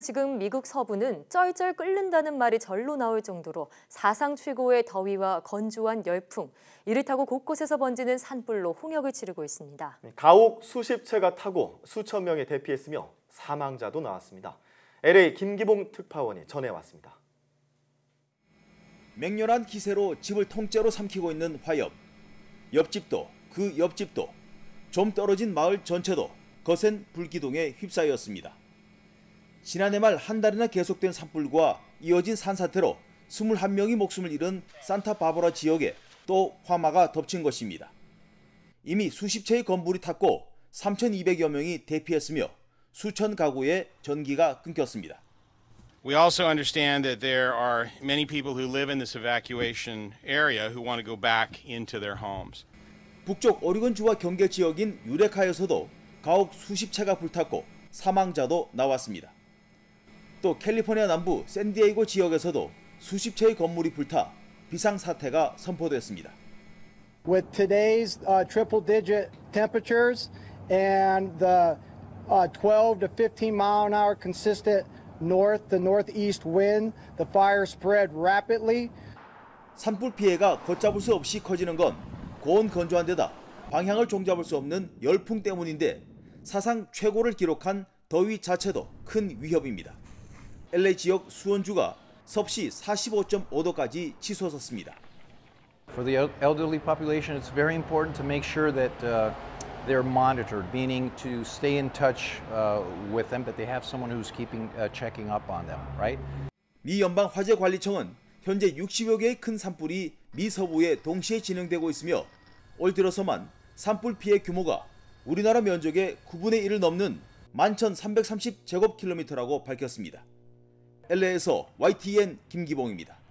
지금 미국 서부는 쩔쩔 끓는다는 말이 절로 나올 정도로 사상 최고의 더위와 건조한 열풍, 이를 타고 곳곳에서 번지는 산불로 홍역을 치르고 있습니다. 가옥 수십 채가 타고 수천 명이 대피했으며 사망자도 나왔습니다. LA 김기봉 특파원이 전해왔습니다. 맹렬한 기세로 집을 통째로 삼키고 있는 화염. 옆집도 그 옆집도 좀 떨어진 마을 전체도 거센 불기둥에 휩싸였습니다. 지난해 말 한 달이나 계속된 산불과 이어진 산사태로 21명이 목숨을 잃은 산타바보라 지역에 또 화마가 덮친 것입니다. 이미 수십 채의 건물이 탔고 3,200여 명이 대피했으며 수천 가구의 전기가 끊겼습니다. We also understand that there are many people who live in this evacuation area who want to go back into their homes. 북쪽 오리건주와 경계 지역인 유레카에서도 가옥 수십 채가 불탔고 사망자도 나왔습니다. 또 캘리포니아 남부 샌디에이고 지역에서도 수십 채의 건물이 불타 비상 사태가 선포됐습니다. With today's triple-digit temperatures and the 12 to 15 mile an hour consistent north to northeast wind, the fire spread rapidly. 산불 피해가 걷잡을 수 없이 커지는 건 고온 건조한 데다 방향을 종잡을 수 없는 열풍 때문인데 사상 최고를 기록한 더위 자체도 큰 위협입니다. LA 지역 수온주가 섭씨 45.5도까지 치솟았습니다. For the elderly population, it's very important to make sure that they're monitored, meaning to stay in touch with them, that they have someone who's keeping checking up on them, right? 미 연방 화재 관리청은 현재 60여 개의 큰 산불이 미 서부에 동시에 진행되고 있으며 올 들어서만 산불 피해 규모가 우리나라 면적의 9분의 1을 넘는 11,330 제곱킬로미터라고 밝혔습니다. LA에서 YTN 김기봉입니다.